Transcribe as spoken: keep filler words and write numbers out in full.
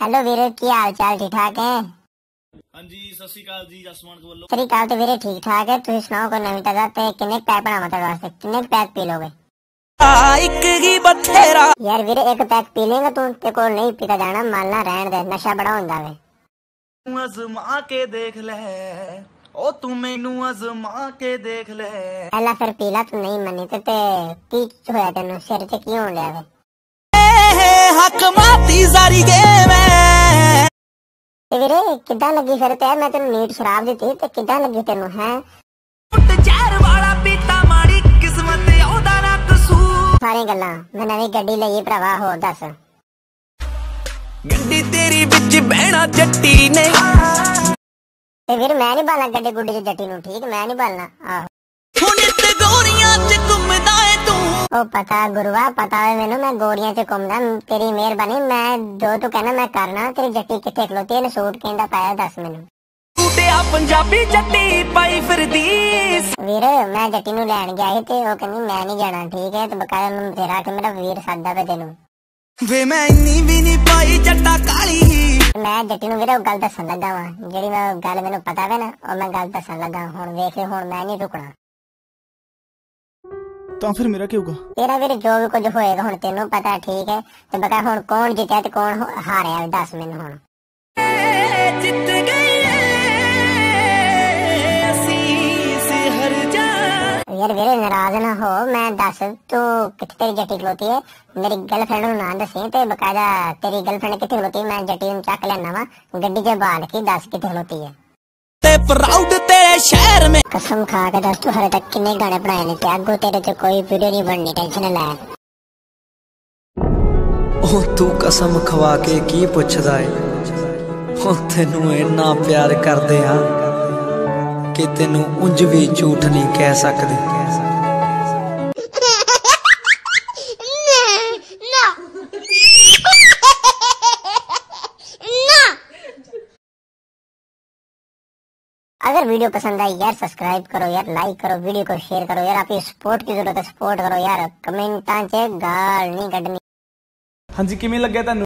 Hello वीरे, क्या हाल चाल? ठीक ठाक है? हाँ जी, सत श्री अकाल जी। जसमान को बोलो। सत श्री अकाल। तो वीरे ठीक ठाक है, तुम सुनाओ को नवीं ताजा। ते किन्ने पैक बनावा था वास्ते? किन्ने पैक पी लोगे? एक ही बथेरा यार वीरे, एक पैक पी लेगा तू? ते को नहीं पीता जाना, मानना रहन दे, नशा बड़ा हुंदा वे। तू आजमा के देख ले ओ, तू मेनू आजमा के देख ले। पहला फिर पीला तू नहीं मनी ते ते की होया तेनु? सिर ते क्यों ले आवे? हक माती जारी गेम है वीरे, किदा लगी फिर ते? मैं तेनु नीट शराब देती ते किदा लगी तेनु? है उट जहर वाला पीता मारी किस्मत औदा ना कसूर। सारी गल्ला मैं नवी गड्डी लई भरावा, हो दस। गड्डी तेरी विच बहना जट्टी ने ते वीर, मैं नहीं बालना गड्डी गुड्डी जट्टी नु, ठीक? मैं नहीं बालना। आहो हुन ते गोरियां च घुमदा है तू। ओ पता गुरुआ, पता है मेनू मैं गोरियां च घुमदा। तेरी मेहरबानी, मैं जो तू कहना मैं करना। तेरी जट्टी किथे खलोती है? ने सूट केंदा पाया, दस मेनू। टूटिया पंजाबी जट्टी पाई फिरदी वीर, मैं जट्टी नु लैन गया ही ते ओ कहनी मैं नहीं जाना, ठीक है? ते बकाया मैं तेरा के मेरा वीर सादा पे देनु वे, मैं इन्नी भी नहीं पाई जट्टा काली। मैं जट्टी नु वीर ओ गल दसन लगा वां, जेडी मैं गल मेनू पता है ना, ओ मैं गल दसन लगा। हुन देख ले, हुन मैं नहीं रुकना। तो फिर मेरा क्या होगा? तेरा वीर जो भी कुछ होएगा हुन तेनू पता, ठीक है? ते बका हुन कौन जितया ते कौन हारया दस मेनू। हुन जित गई है सी से हर जा यार वीर, नाराज ना हो। मैं दस तू किथे तेरी जट्टी खलोती है? मेरी गर्लफ्रेंड नु ना दसी ते बकायदा तेरी गर्लफ्रेंड किथे खलोती है, मैं जट्टी नु चक लेना वा गड्डी च बाल के। दस किथे खलोती है? प्राउड तेरे शहर में। कसम खा के दस, तू हर तक कितने गाने बनाए ने ते? आगो तेरे तो कोई वीडियो नहीं बननी, टेंशन ना ले। ओ तू कसम खवा के की पुछदा है? ओ तेनू इतना प्यार करदे हां कि तेनू उंज भी झूठ नहीं कह सकदे। ना ना अगर वीडियो पसंद आई यार, सब्सक्राइब करो यार, लाइक करो, वीडियो को शेयर करो यार। आपकी सपोर्ट की जरूरत है, सपोर्ट करो यार। कमेंटां च गाल नहीं कड्ढनी। हां जी, किवें लगे तुहानू?